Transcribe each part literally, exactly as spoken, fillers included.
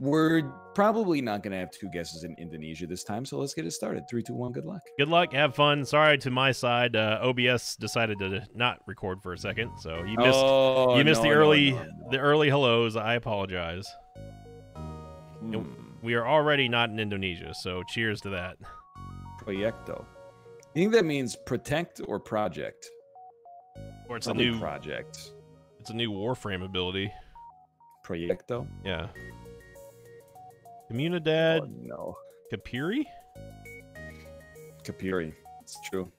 We're probably not going to have two guesses in Indonesia this time, so let's get it started. Three, two, one. Good luck. Good luck. Have fun. Sorry to my side. Uh, O B S decided to not record for a second, so you missed oh, you missed no, the early no, no, no. the early hellos. I apologize. Hmm. We are already not in Indonesia, so cheers to that. Proyecto. You think that means protect or project? Or it's probably a new project. It's a new Warframe ability. Proyecto. Yeah. Comunidad. Oh, no. Kapiri? Kapiri. It's true.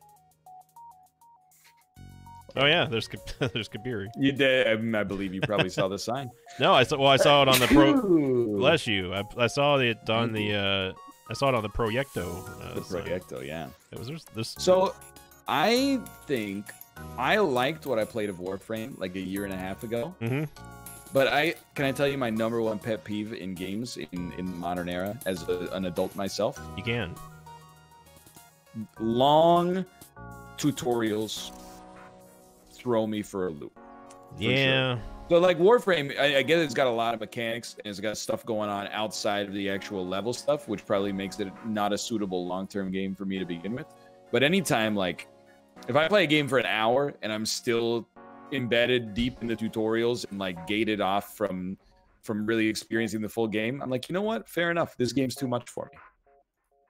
Oh yeah, there's there's Kapiri. You did. I believe you probably saw the sign. No, I saw. Well, I saw it on the pro. Bless you. I, I saw it on the. Uh, I saw it on the Proyecto. Uh, the Proyecto, sign. Yeah. It was there's, there's... So, I think I liked what I played of Warframe like a year and a half ago. Mm-hmm. But I can I tell you my number one pet peeve in games in, in the modern era as a, an adult myself? You can. Long tutorials throw me for a loop. For yeah. Sure. So like Warframe, I, I get it's got a lot of mechanics and it's got stuff going on outside of the actual level stuff, which probably makes it not a suitable long-term game for me to begin with. But anytime, like, if I play a game for an hour and I'm still embedded deep in the tutorials and like gated off from from really experiencing the full game, I'm like, you know what, fair enough, this game's too much for me.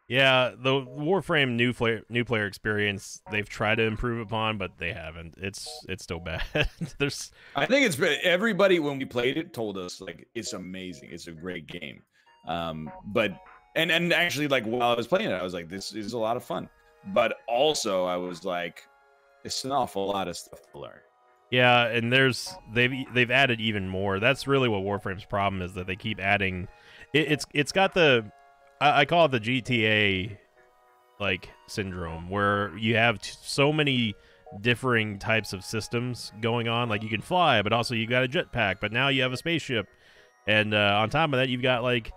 Yeah, the Warframe new player new player experience, they've tried to improve upon, but they haven't. It's it's still bad. There's I think it's everybody when we played it told us like it's amazing, it's a great game, um but and and actually like while I was playing it I was like, this is a lot of fun, but also I was like, it's an awful lot of stuff to learn. Yeah, and there's they've they've added even more. That's really what Warframe's problem is, that they keep adding. It, it's it's got the I, I call it the G T A like syndrome, where you have t so many differing types of systems going on. Like you can fly, but also you've got a jetpack, but now you have a spaceship, and uh, on top of that you've got like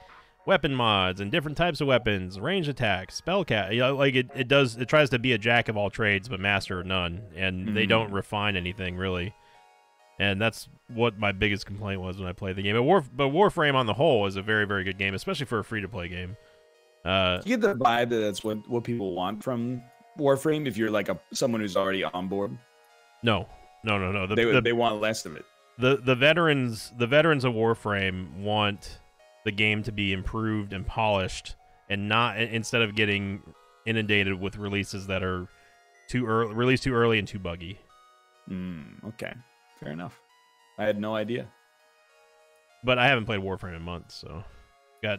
weapon mods and different types of weapons, range attacks, spell cast. You know, like it, it does, it tries to be a jack of all trades but master of none, and mm-hmm. they don't refine anything really. And that's what my biggest complaint was when I played the game. But, Warf but Warframe on the whole is a very, very good game, especially for a free-to-play game. Uh, you get the vibe that that's what what people want from Warframe. If you're like a someone who's already on board, no, no, no, no. The, they the, they want less of it. The the veterans the veterans of Warframe want the game to be improved and polished, and not instead of getting inundated with releases that are too early, released too early and too buggy. Mm, okay, fair enough. I had no idea, but I haven't played Warframe in months, so got.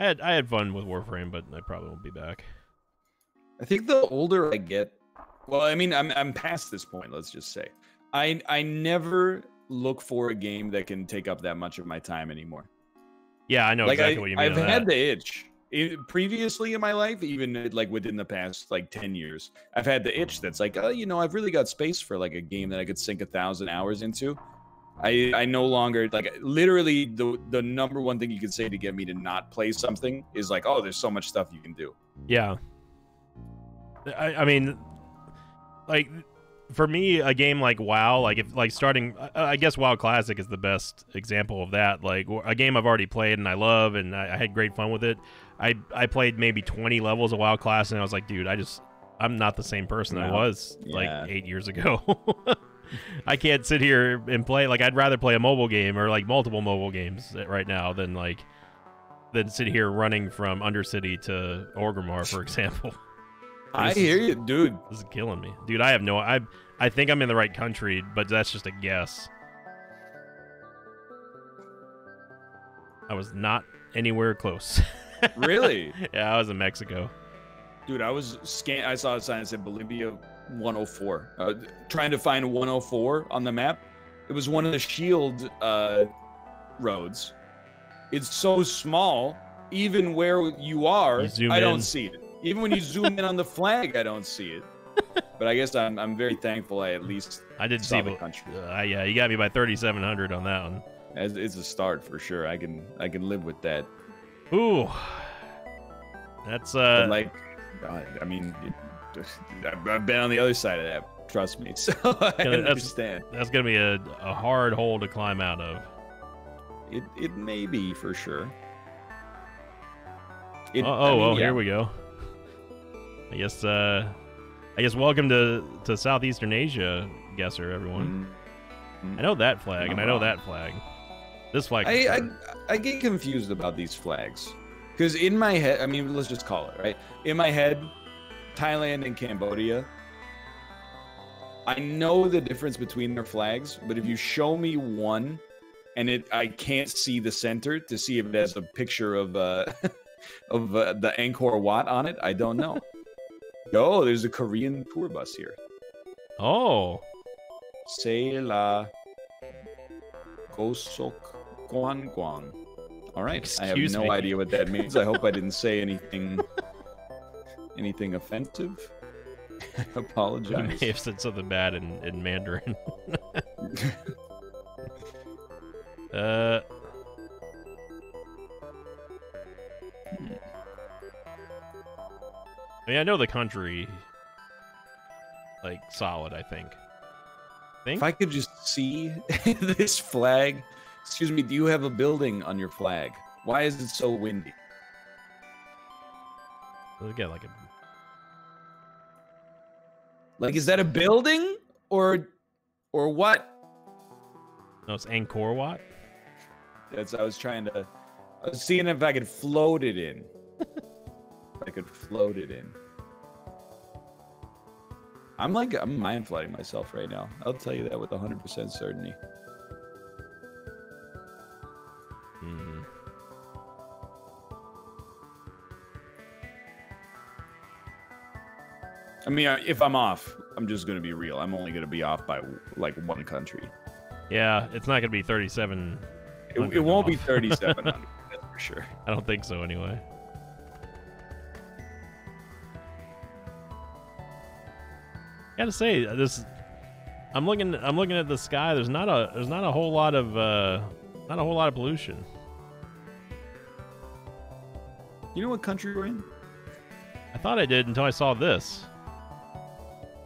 I had I had fun with Warframe, but I probably won't be back. I think the older I get, well, I mean, I'm I'm past this point. Let's just say, I I never look for a game that can take up that much of my time anymore. Yeah, I know like exactly I, what you mean. I've had that. the itch it, previously in my life, even like within the past like ten years. I've had the itch that's like, oh, you know, I've really got space for like a game that I could sink a thousand hours into. I I no longer like literally the the number one thing you could say to get me to not play something is like, oh, there's so much stuff you can do. Yeah. I I mean, like. For me, a game like WoW, like if like starting, I guess WoW Classic is the best example of that. Like a game I've already played and I love, and I, I had great fun with it. I I played maybe twenty levels of WoW Classic, and I was like, dude, I just I'm not the same person no. I was yeah. like eight years ago. I can't sit here and play like I'd rather play a mobile game or like multiple mobile games right now than like than sit here running from Undercity to Orgrimmar, for example. This I hear is, you, dude. This is killing me. Dude, I have no... I I think I'm in the right country, but that's just a guess. I was not anywhere close. Really? Yeah, I was in Mexico. Dude, I was... scan. I saw a sign that said Bolivia one oh four. Uh, trying to find one oh four on the map. It was one of the shield uh, roads. It's so small, even where you are, you I in. don't see it. Even when you zoom in on the flag, I don't see it. But I guess I'm I'm very thankful I at least I did saw see the country. Uh, yeah, you got me by thirty-seven hundred on that one. As, it's a start for sure. I can I can live with that. Ooh, that's uh but like I mean I've been on the other side of that. Trust me. So I that's, understand. That's gonna be a a hard hole to climb out of. It it may be for sure. It, oh, oh, I mean, oh yeah. Here we go. I guess uh, I guess welcome to to Southeastern Asia, guesser everyone. Mm-hmm. I know that flag, oh, and I know wow. that flag. This flag. I, I I get confused about these flags because in my head, I mean, let's just call it right. In my head, Thailand and Cambodia. I know the difference between their flags, but if you show me one, and it I can't see the center to see if it has a picture of uh, of uh, the Angkor Wat on it, I don't know. Oh, there's a Korean tour bus here. Oh, Seila Kosok Guan Guan. All right, Excuse I have no me. idea what that means. I hope I didn't say anything anything offensive. I apologize. I may have said something bad in, in Mandarin. uh. Hmm. I mean, I know the country, like, solid, I think. think. If I could just see this flag. Excuse me, do you have a building on your flag? Why is it so windy? Let's get, like, a... Like, is that a building or, or what? No, it's Angkor Wat. That's I was trying to, I was seeing if I could float it in. I could float it in. I'm like, I'm mind flooding myself right now. I'll tell you that with one hundred percent certainty. Mm-hmm. I mean, if I'm off, I'm just going to be real. I'm only going to be off by, like, one country. Yeah, it's not going to be thirty-seven. It, it won't off. be thirty-seven hundred, that's for sure. I don't think so, anyway. I gotta say, this. I'm looking. I'm looking at the sky. There's not a. There's not a whole lot of. Uh, not a whole lot of pollution. You know what country we're in? I thought I did until I saw this.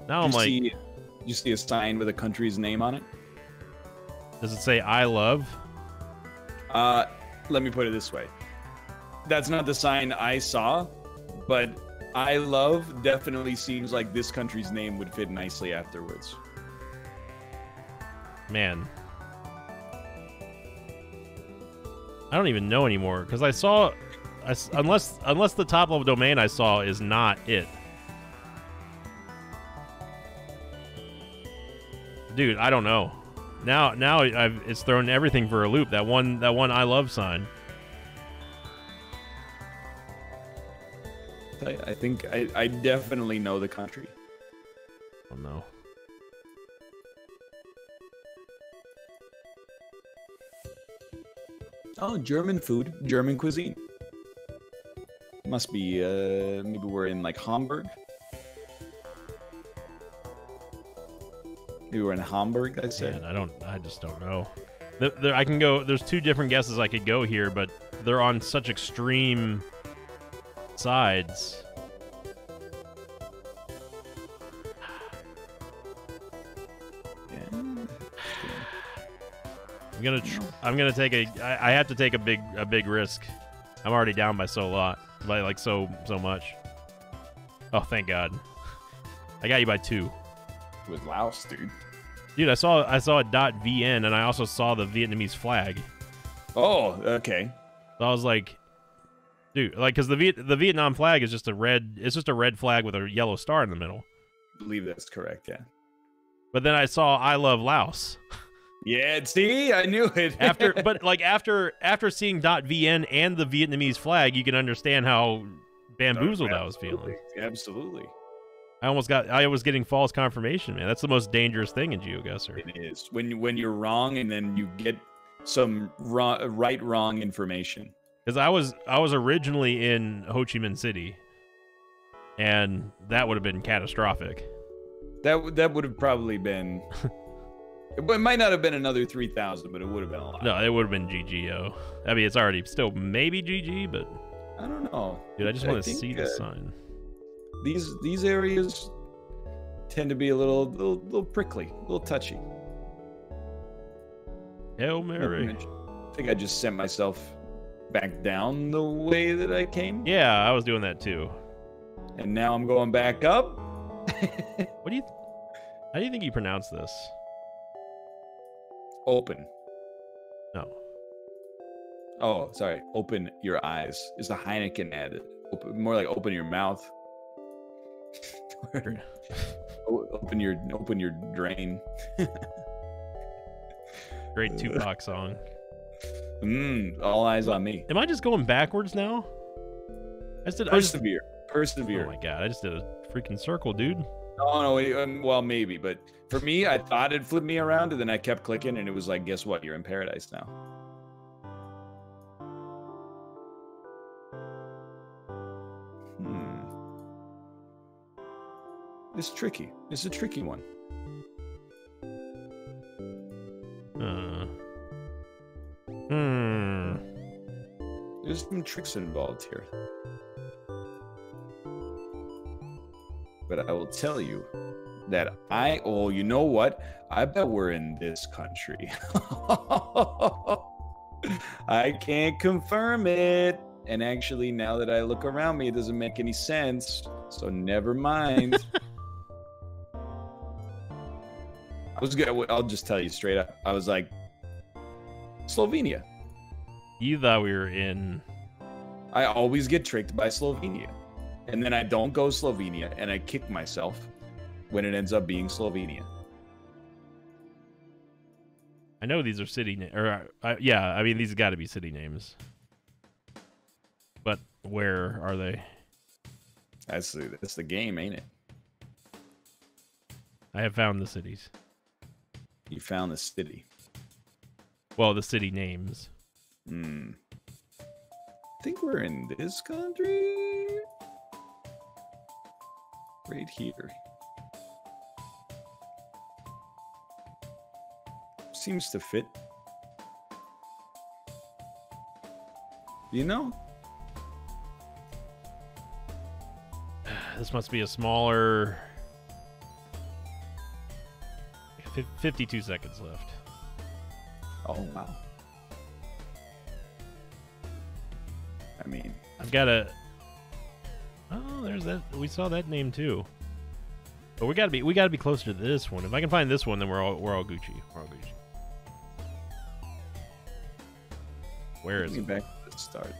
Now I'm you like, see, you see a sign with a country's name on it. Does it say "I love"? Uh, let me put it this way: that's not the sign I saw, but "I love" definitely seems like this country's name would fit nicely afterwards. Man, I don't even know anymore because I saw, I, unless unless the top level domain I saw is not it. Dude, I don't know. Now, now I've, it's thrown everything for a loop. That one, that one, I love sign. I, I think I, I definitely know the country. Oh no. Oh, German food, German cuisine. Must be. Uh, maybe we're in like Hamburg. We were in Hamburg, I said. Man, I don't. I just don't know. There, there, I can go. There's two different guesses I could go here, but they're on such extreme sides. Yeah. I'm gonna. Tr I'm gonna take a. I, I have to take a big, a big risk. I'm already down by so lot, by like so, so much. Oh, thank God! I got you by two. With Laos, dude. Dude, I saw I saw a .vn, and I also saw the Vietnamese flag. Oh, okay. So I was like, dude, like, because the Viet the Vietnam flag is just a red. It's just a red flag with a yellow star in the middle. I believe that's correct, yeah. But then I saw "I love Laos." Yeah, see, I knew it. after, but like after after seeing .vn and the Vietnamese flag, you can understand how bamboozled oh, I was feeling. Absolutely. I almost got. I was getting false confirmation, man. That's the most dangerous thing in GeoGuessr. It is when when you're wrong and then you get some wrong, right wrong information. Because I was I was originally in Ho Chi Minh City, and that would have been catastrophic. That that would have probably been. It might not have been another three thousand, but it would have been a lot. No, it would have been G G O. I mean, it's already still maybe G G, but I don't know. Dude, I just want to see the sign. These these areas tend to be a little little, little prickly, a little touchy. Hail Mary. I think I just sent myself back down the way that I came. Yeah, I was doing that too. And now I'm going back up. What do you? Th How do you think you pronounce this? Open. No. Oh, sorry. Open your eyes. Is the Heineken ad? Open, more like open your mouth. Open your open your drain. Great Tupac song. Mmm, all eyes on me. Am I just going backwards now? I just did. Persevere. I just, Persevere. Oh my god! I just did a freaking circle, dude. Oh no, no! Well, maybe, but for me, I thought it flipped me around, and then I kept clicking, and it was like, guess what? You're in paradise now. Hmm. It's tricky. It's a tricky one. Uh. Hmm. There's some tricks involved here. But I will tell you that I, oh, you know what? I bet we're in this country. I can't confirm it. And actually, now that I look around me, it doesn't make any sense. So never mind. I was gonna, I'll just tell you straight up. I was like, Slovenia. You thought we were in. I always get tricked by Slovenia. And then I don't go Slovenia, and I kick myself when it ends up being Slovenia. I know these are city names. Or, uh, yeah, I mean, these have got to be city names. But where are they? That's the, that's the game, ain't it? I have found the cities. You found the city. Well, the city names. Hmm. I think we're in this country. Right here. Seems to fit. You know? This must be a smaller... fifty-two seconds left. Oh, wow. I mean... I've got a... Oh, there's that. We saw that name too. But we gotta be we gotta be closer to this one. If I can find this one, then we're all we're all Gucci. We're all Gucci. Where is it? Back to the start.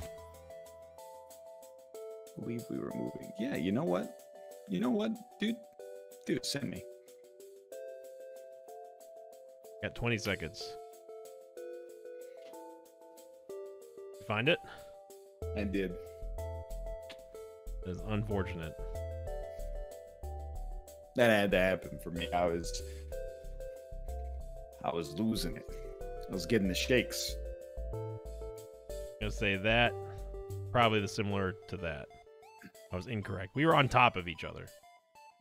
I believe we were moving. Yeah, you know what? You know what, dude? Dude, send me. Got twenty seconds. You find it? I did. It's unfortunate. That had to happen for me. I was, I was losing it. I was getting the shakes. I'm gonna say that, probably the similar to that. I was incorrect. We were on top of each other.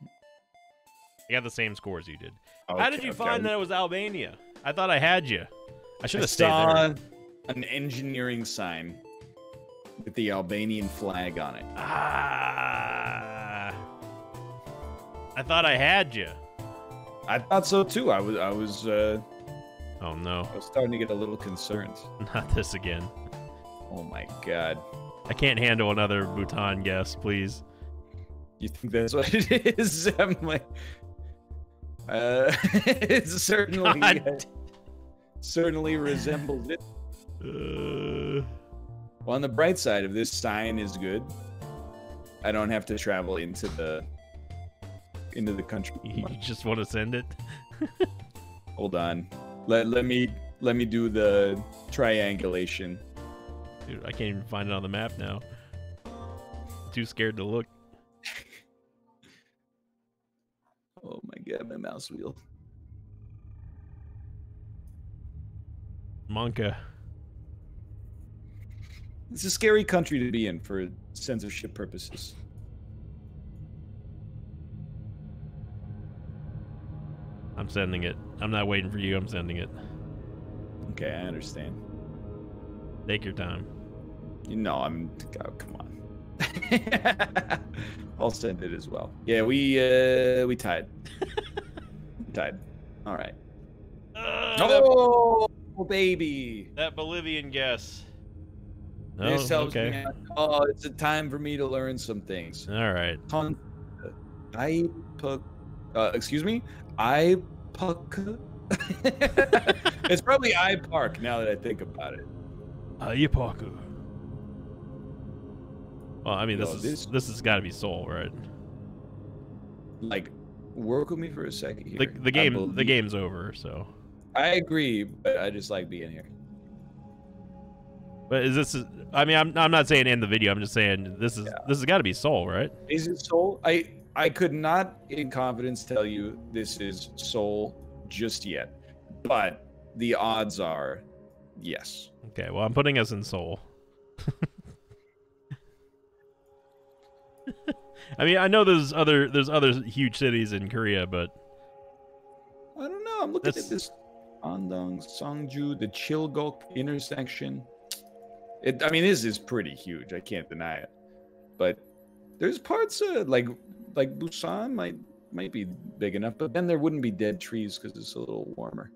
I got the same scores you did. Okay, how did you okay. find that it was Albania? I thought I had you. I should have stayed there. An engineering sign with the Albanian flag on it. Ah! I thought I had you. I thought so too. I was. I was. Uh, oh no! I was starting to get a little concerned. Not this again. Oh my god! I can't handle another Bhutan guess, please. You think that's what it is? I'm like, uh, it certainly, uh, certainly resembles it. Uh... Well, on the bright side of this, sign is good. I don't have to travel into the into the country. You just want to send it? Hold on. Let let me let me do the triangulation. Dude, I can't even find it on the map now. I'm too scared to look. Oh my god, my mouse wheel. Monka. It's a scary country to be in for censorship purposes. I'm sending it. I'm not waiting for you. I'm sending it. Okay, I understand. Take your time. You know, I'm... Oh, come on. I'll send it as well. Yeah, we uh, we tied. we tied. All right. Uh, oh! Oh, baby. That Bolivian guess. Oh, this helps okay. me out. Oh, it's a time for me to learn some things. All right. I puck. Uh, excuse me? I puck. It's probably I park now that I think about it. Ayapaku. Well, I mean, this Yo, is this, this has got to be Seoul, right? Like, work with me for a second here. The, the game, the game's over, so. I agree, but I just like being here. But is this? I mean, I'm I'm not saying end the video. I'm just saying this is yeah. this has got to be Seoul, right? Is it Seoul? I I could not in confidence tell you this is Seoul just yet, but the odds are yes. Okay, well, I'm putting us in Seoul. I mean, I know there's other there's other huge cities in Korea, but I don't know. I'm looking that's... at this Andong, Songju, the Chilgok intersection. It, I mean, this is pretty huge. I can't deny it. But there's parts of like like Busan might might be big enough, but then there wouldn't be dead trees because it's a little warmer.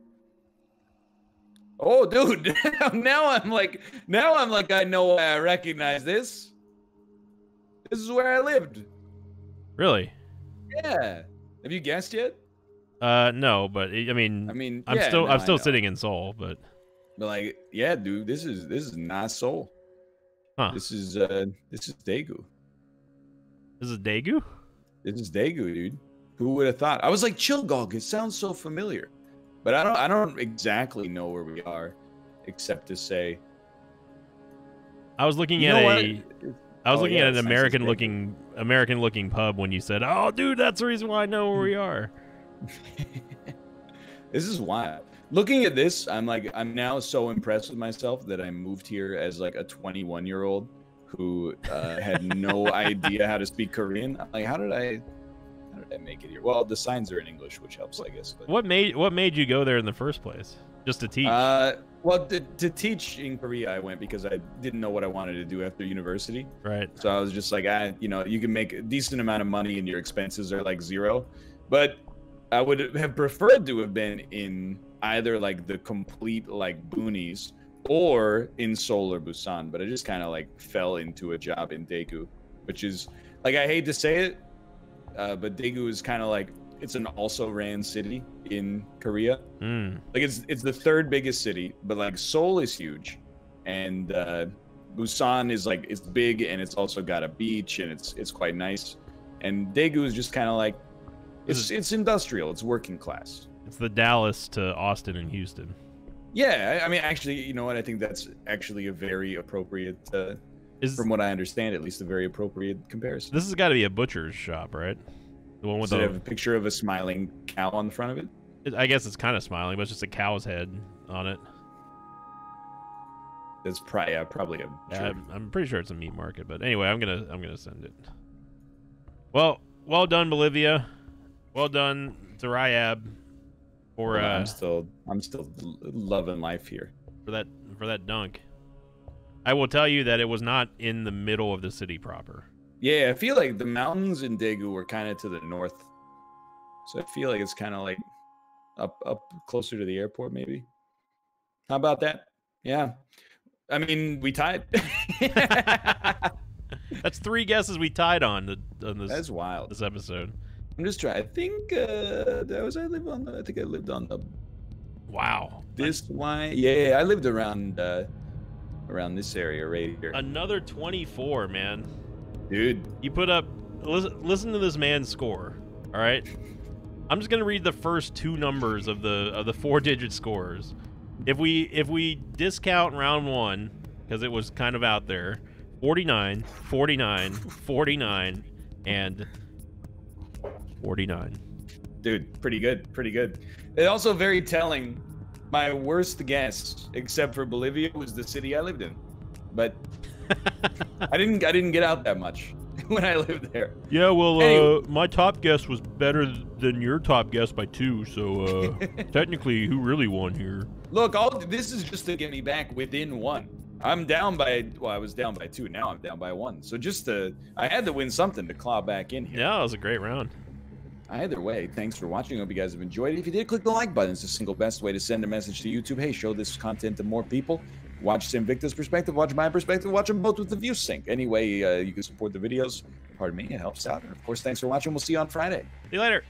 Oh, dude! now I'm like, now I'm like, I know why I recognize this. This is where I lived. Really? Yeah. Have you guessed yet? Uh, no, but I mean, I mean, I'm yeah, still, no, I'm still sitting in Seoul, but. But like, yeah, dude, this is this is not Seoul. Huh. This is uh, this is Daegu. This is Daegu. This is Daegu, dude. Who would have thought? I was like, Chilgok. It sounds so familiar, but I don't, I don't exactly know where we are, except to say. I was looking you at a, I was oh, looking yeah, at an American-looking, American-looking pub when you said, "Oh, dude, that's the reason why I know where we are." This is wild. Looking at this, I'm like, I'm now so impressed with myself that I moved here as like a twenty-one-year-old who uh, had no idea how to speak Korean. I'm like, how did I, how did I make it here? Well, the signs are in English, which helps, I guess. But... What made What made you go there in the first place? Just to teach? Uh, well, to, to teach in Korea, I went because I didn't know what I wanted to do after university. Right. So I was just like, I, you know, you can make a decent amount of money and your expenses are like zero, but I would have preferred to have been in either like the complete like boonies or in Seoul or Busan, but I just kind of like fell into a job in Daegu, which is like, I hate to say it, uh, but Daegu is kind of like, it's an also ran city in Korea. Mm. Like it's it's the third biggest city, but like Seoul is huge, and uh, Busan is like, it's big and it's also got a beach and it's it's quite nice, and Daegu is just kind of like, it's it's industrial, it's working class. It's the Dallas to Austin and Houston. Yeah, I mean, actually, you know what? I think that's actually a very appropriate, uh, is, from what I understand, at least a very appropriate comparison. This has got to be a butcher's shop, right? The one with Does the, it have a picture of a smiling cow on the front of it? it I guess it's kind of smiling, but it's just a cow's head on it. That's probably, yeah, probably a. Yeah, I'm, I'm pretty sure it's a meat market, but anyway, I'm gonna I'm gonna send it. Well, well done, Bolivia. Well done, Thariab. Or, uh, I'm still, I'm still loving life here. For that, for that dunk, I will tell you that it was not in the middle of the city proper. Yeah, I feel like the mountains in Daegu were kind of to the north, so I feel like it's kind of like up, up closer to the airport, maybe. How about that? Yeah, I mean, we tied. That's three guesses we tied on the on this. That's wild. This episode. I'm just trying. I think uh, that was I live on. The, I think I lived on the. Wow. This wine. Yeah, yeah, I lived around uh, around this area right here. Another twenty-four, man. Dude, you put up. Listen, listen to this man's score. All right. I'm just gonna read the first two numbers of the of the four-digit scores. If we if we discount round one because it was kind of out there, forty-nine, forty-nine, forty-nine, and. forty-nine. Dude, pretty good, pretty good. It's also very telling. My worst guess, except for Bolivia, was the city I lived in. But I didn't I didn't get out that much when I lived there. Yeah, well, anyway. uh, my top guess was better than your top guess by two, so uh, technically, who really won here? Look, all this is just to get me back within one. I'm down by, well, I was down by two, now I'm down by one. So just to, I had to win something to claw back in here. Yeah, it was a great round. Either way, thanks for watching. I hope you guys have enjoyed it. If you did, click the like button. It's the single best way to send a message to YouTube. Hey, show this content to more people. Watch Simvicta's perspective, watch my perspective, watch them both with the view sync. Anyway, uh, you can support the videos. Pardon me, it helps out. And of course, thanks for watching. We'll see you on Friday. See you later.